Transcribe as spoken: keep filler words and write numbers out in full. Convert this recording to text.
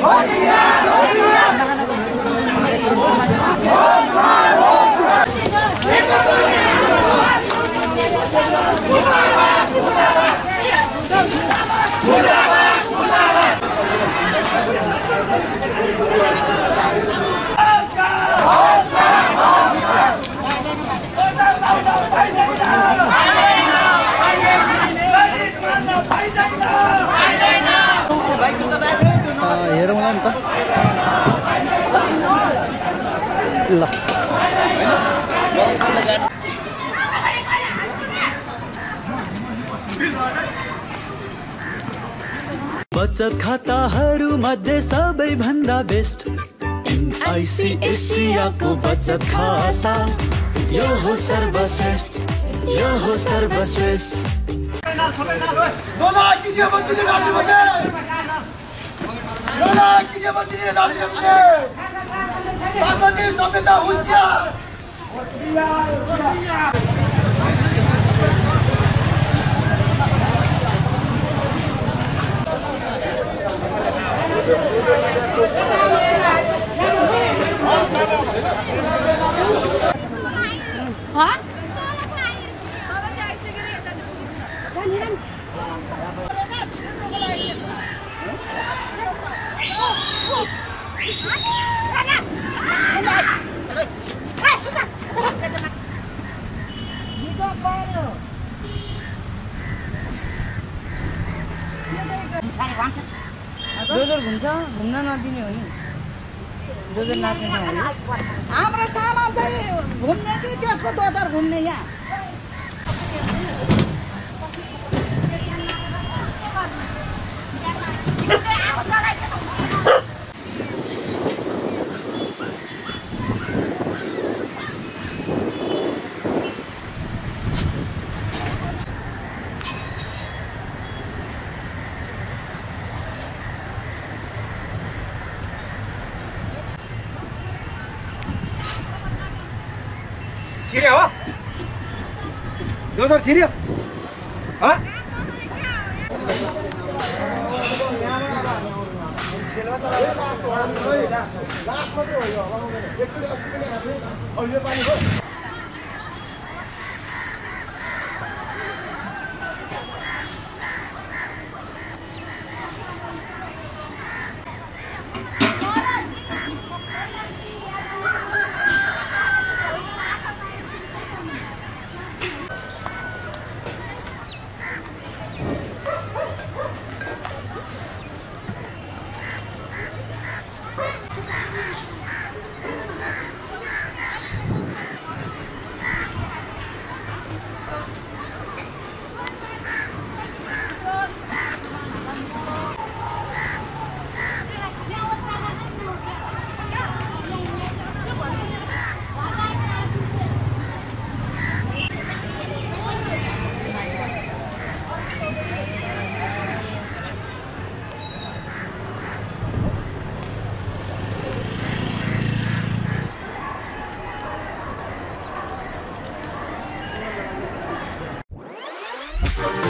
Loh. बचत खाताहरुमध्ये सबैभन्दा best MIC एसियाको बचत खाता यो हो सर्वश्रेष्ठ यो हो सर्वश्रेष्ठ बागवती सभ्यता होशियार होशियार होशियार हां रोजर घुम्छ घुम्न नदिने हो नि रोजर नाच्ने हो नि हाम्रो सामान चाहिँ घुम्ने कि त्यसको दोतर घुम्ने यहाँ Serius apa? Dokter serius? Hah? We'll be right back.